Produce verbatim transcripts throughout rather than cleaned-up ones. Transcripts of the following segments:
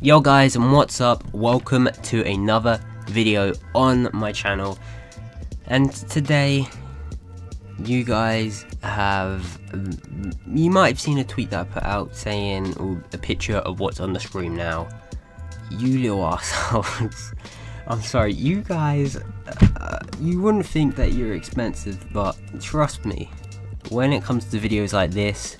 Yo guys, and what's up? Welcome to another video on my channel, and today you guys have you might have seen a tweet that I put out saying, oh, a picture of what's on the stream now. You little assholes. I'm sorry, you guys, uh, you wouldn't think that you're expensive, but trust me, when it comes to videos like this,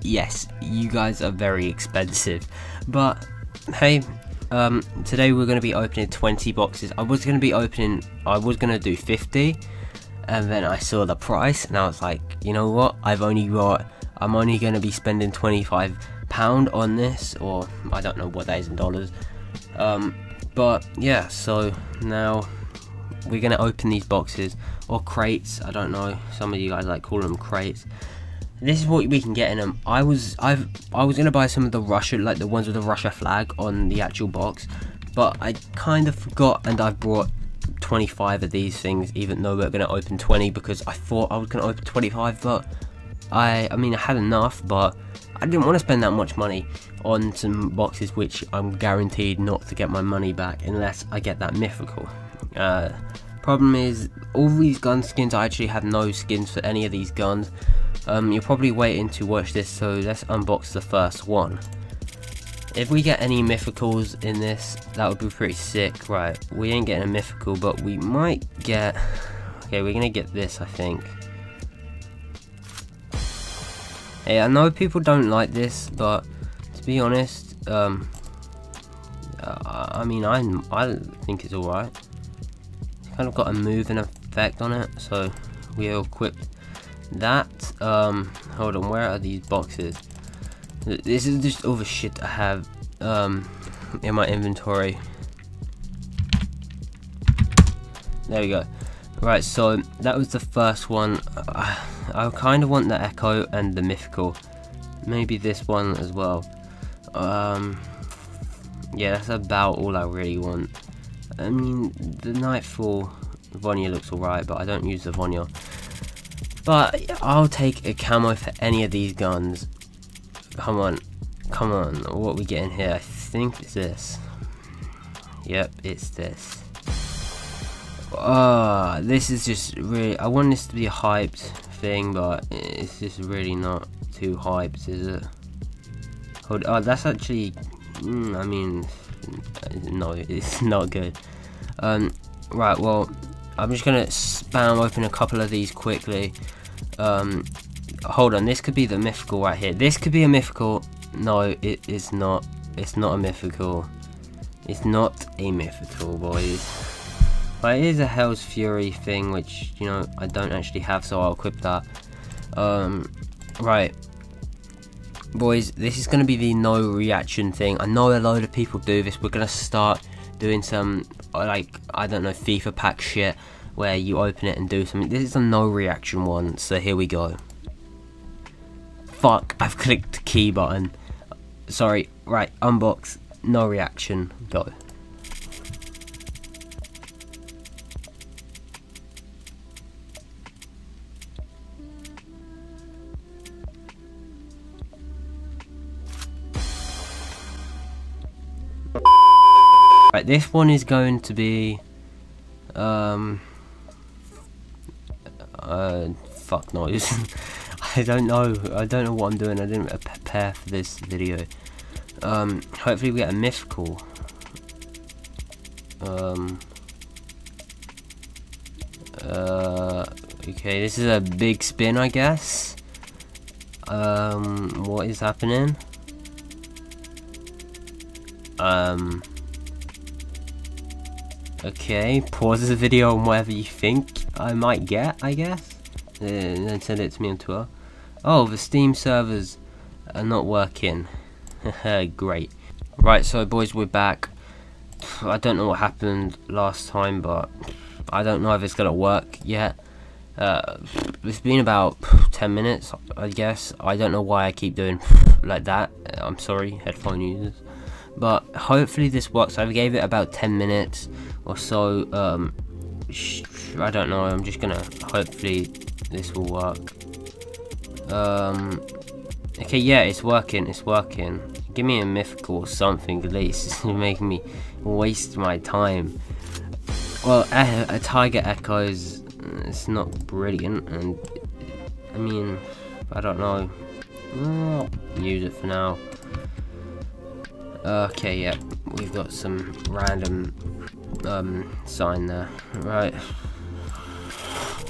yes, you guys are very expensive. But hey, um today we're going to be opening twenty boxes. I was going to be opening I was going to do fifty, and then I saw the price and I was like, you know what, I've only got I'm only going to be spending twenty-five pounds on this, or I don't know what that is in dollars. Um but yeah, so now we're going to open these boxes, or crates, I don't know, some of you guys like calling them crates. This is what we can get in them. I was I've I was gonna buy some of the Russia, like the ones with the Russia flag on the actual box, but I kind of forgot, and I've brought twenty-five of these things, even though we're gonna open twenty, because I thought I was gonna open twenty-five, but I I mean I had enough, but I didn't want to spend that much money on some boxes which I'm guaranteed not to get my money back unless I get that mythical. Uh, problem is, all these gun skins, I actually have no skins for any of these guns. Um, you're probably waiting to watch this, so let's unbox the first one. If we get any mythicals in this, that would be pretty sick. Right, we ain't getting a mythical, but we might get... Okay, we're gonna get this, I think. Hey, I know people don't like this, but to be honest, um, uh, I mean, I, I think it's alright. It's kind of got a moving effect on it, so we'll equip that. Um hold on, where are these boxes? This is just all the shit I have um in my inventory. There we go. Right, so that was the first one. I, I kind of want the echo and the mythical, maybe this one as well. Um yeah, that's about all I really want. I mean, the Nightfall Vonya looks alright, but I don't use the Vonya. But I'll take a camo for any of these guns. Come on, come on, what we get in here? I think it's this. Yep, it's this. Ah, oh, this is just really, I want this to be a hyped thing, but it's just really not too hyped, is it? Hold, oh, that's actually, mm, I mean, no, it's not good. Um, right, well, I'm just gonna spam open a couple of these quickly. Um, hold on, this could be the mythical right here. This could be a mythical. No, it is not. It's not a mythical. It's not a mythical, boys. But it is a Hell's Fury thing, which, you know, I don't actually have, so I'll equip that. Um, right, boys, this is gonna be the no reaction thing. I know a load of people do this. We're gonna start doing some, like, I don't know, FIFA pack shit, where you open it and do something. This is a no reaction one, so here we go. Fuck, I've clicked the key button. Sorry, right, unbox, no reaction, go. Right, this one is going to be, um, uh, fuck noise. I don't know, I don't know what I'm doing, I didn't prepare for this video. Um, hopefully we get a mythical. Um, uh, okay, this is a big spin, I guess. Um, what is happening? Um... Okay, pause the video on whatever you think I might get, I guess, and then send it to me on Twitter. Oh, the Steam servers are not working. Great. Right, so boys, we're back. I don't know what happened last time, but I don't know if it's gonna work yet. Uh, it's been about ten minutes, I guess. I don't know why I keep doing like that. I'm sorry, headphone users. But hopefully this works. I gave it about ten minutes or so. um, I don't know, I'm just gonna, hopefully this will work. Um, okay, yeah, it's working, it's working. Give me a mythical or something at least. It's making me waste my time. Well, a, a Tiger Echo is, it's not brilliant, and I mean, I don't know. I'll use it for now. Okay, yeah, we've got some random um, sign there. Right,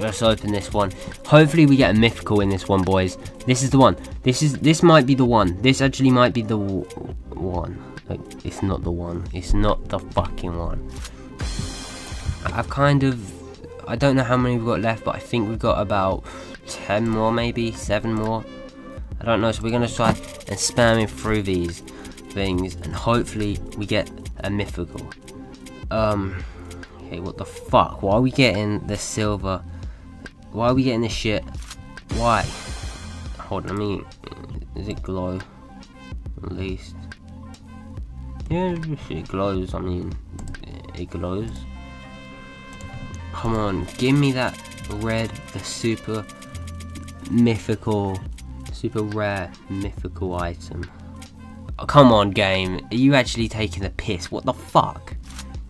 let's open this one. Hopefully we get a mythical in this one, boys. This is the one. This is this might be the one. This actually might be the w one. Like, it's not the one. It's not the fucking one. I've kind of, I don't know how many we've got left, but I think we've got about ten more, maybe seven more. I don't know. So we're gonna try and spamming through these things, and hopefully we get a mythical. Um. Okay, what the fuck? Why are we getting the silver? Why are we getting this shit? Why? Hold on, I mean, is it glow? At least, yeah, it glows. I mean, it glows. Come on, give me that red, the super mythical, super rare mythical item. Oh, come on, game. Are you actually taking the piss? What the fuck?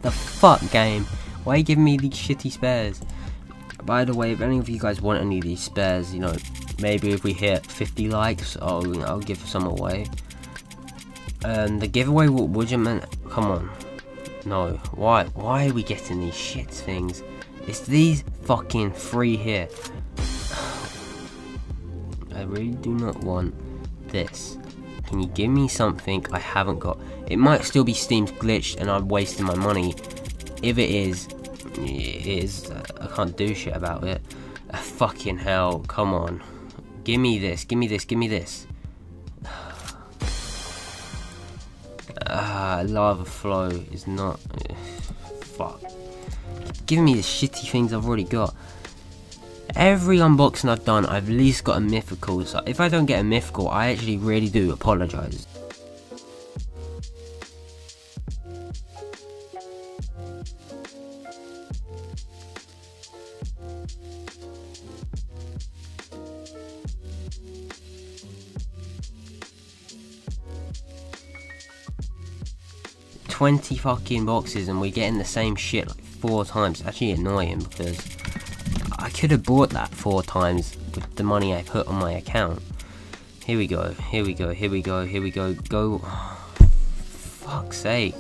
The fuck, game? Why are you giving me these shitty spares? By the way, if any of you guys want any of these spares, you know, maybe if we hit fifty likes, I'll, I'll give some away. Um, the giveaway, what would you man? Come on. No. Why? Why are we getting these shit things? It's these fucking three here. I really do not want this. Can you give me something I haven't got? It might still be Steam's glitched and I'm wasting my money. If it is, it is. I can't do shit about it. Fucking hell, come on. Give me this, give me this, give me this. Ah, lava flow is not... Fuck. Give me the shitty things I've already got. Every unboxing I've done, I've at least got a mythical, so if I don't get a mythical, I actually really do apologise. twenty fucking boxes and we're getting the same shit like four times. It's actually annoying because I could have bought that four times with the money I put on my account. Here we go, here we go, here we go, here we go, go. Oh, fuck's sake.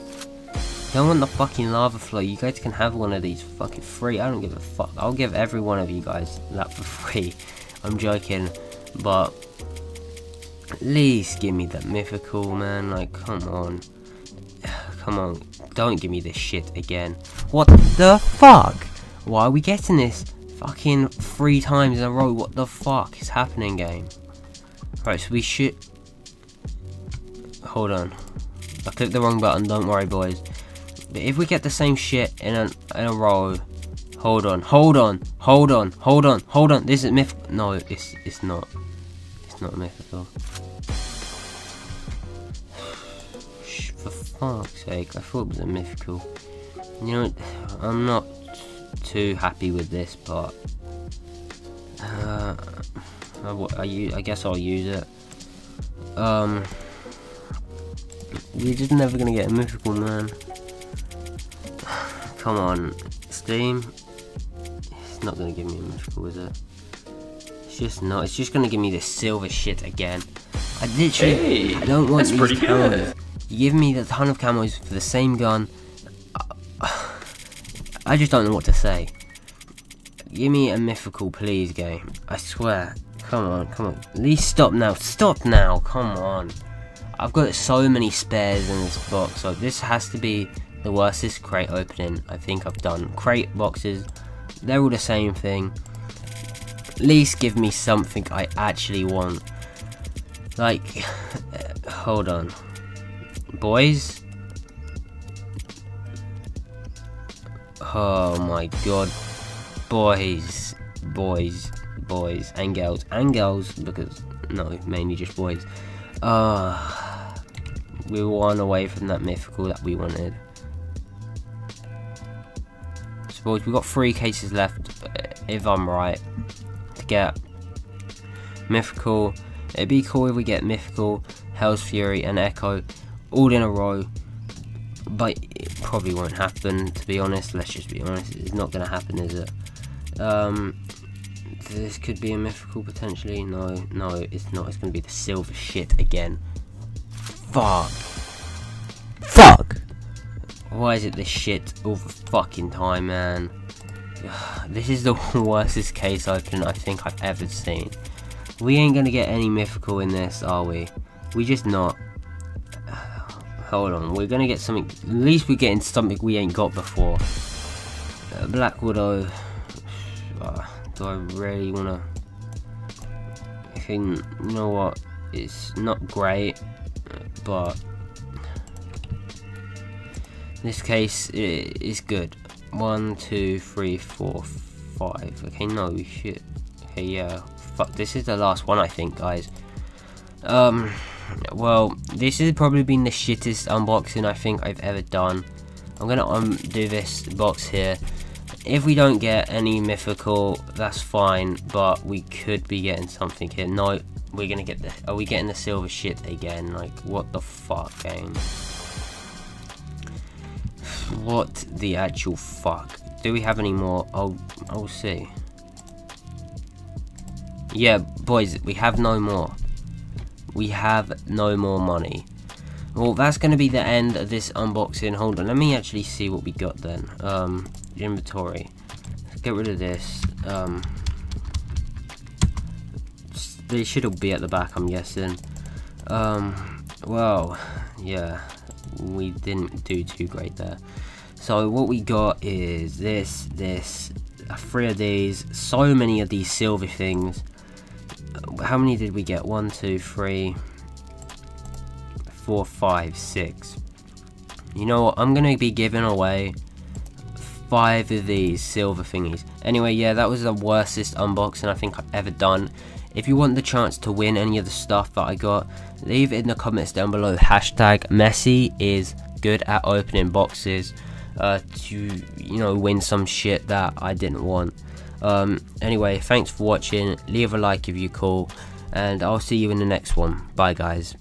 I don't want the fucking lava flow. You guys can have one of these fucking free. I don't give a fuck. I'll give every one of you guys that for free. I'm joking, but at least give me that mythical, man. Like, come on. Come on, don't give me this shit again. What the fuck? Why are we getting this fucking three times in a row? What the fuck is happening, game? Right, so we should... Hold on. I clicked the wrong button, don't worry, boys. But if we get the same shit in a, in a row... Hold on, hold on, hold on, hold on, hold on. This is myth... No, it's, it's not. It's not mythical. For fuck's sake, I thought it was a mythical. You know, I'm not too happy with this, but uh, I, I, I guess I'll use it. Um, you're just never gonna get a mythical, man. Come on, Steam. It's not gonna give me a mythical, is it? It's just not. It's just gonna give me this silver shit again. I literally, hey, I don't want these pretty good. You give me a ton of camos for the same gun. I just don't know what to say. Give me a mythical, please, game. I swear. Come on, come on. At least stop now. Stop now. Come on. I've got so many spares in this box. So this has to be the worstest crate opening I think I've done. Crate boxes, they're all the same thing. At least give me something I actually want. Like, hold on. Boys, oh my god, boys, boys, boys, and girls, and girls, because, no, mainly just boys. Uh, we were one away from that mythical that we wanted. So boys, we've got three cases left, if I'm right, to get mythical. It'd be cool if we get mythical. Hell's Fury and Echo all in a row, but it probably won't happen, to be honest. Let's just be honest, it's not going to happen, is it? Um, this could be a mythical potentially. No, no, it's not. It's going to be the silver shit again. Fuck. Fuck. Why is it this shit all the fucking time, man? This is the worstest case I can I think I've ever seen. We ain't gonna get any mythical in this, are we? We just not. Hold on, we're gonna get something. At least we're getting something we ain't got before. Uh, Black Widow. Uh, do I really wanna? I think, you know what? It's not great, but in this case, it is good. One, two, three, four, five. Okay, no shit. Okay, yeah. Fuck, this is the last one, I think, guys. Um, well, this has probably been the shittest unboxing I think I've ever done. I'm gonna undo this box here. If we don't get any mythical, that's fine, but we could be getting something here. No, we're gonna get the. Are we getting the silver shit again? Like, what the fuck, game? What the actual fuck? Do we have any more? I'll, I'll see. Yeah, boys, we have no more. We have no more money. Well, that's going to be the end of this unboxing. Hold on, let me actually see what we got then. Um, inventory. Let's get rid of this. Um, they should all be at the back, I'm guessing. Um, well, yeah. We didn't do too great there. So what we got is this, this, three of these, so many of these silver things. How many did we get? One, two, three, four, five, six. You know what? I'm gonna be giving away five of these silver thingies. Anyway, yeah, that was the worstest unboxing I think I've ever done. If you want the chance to win any of the stuff that I got, leave it in the comments down below. Hashtag Messi is good at opening boxes uh, to, you know, win some shit that I didn't want. Um, anyway, thanks for watching. Leave a like if you're cool, and I'll see you in the next one. Bye, guys.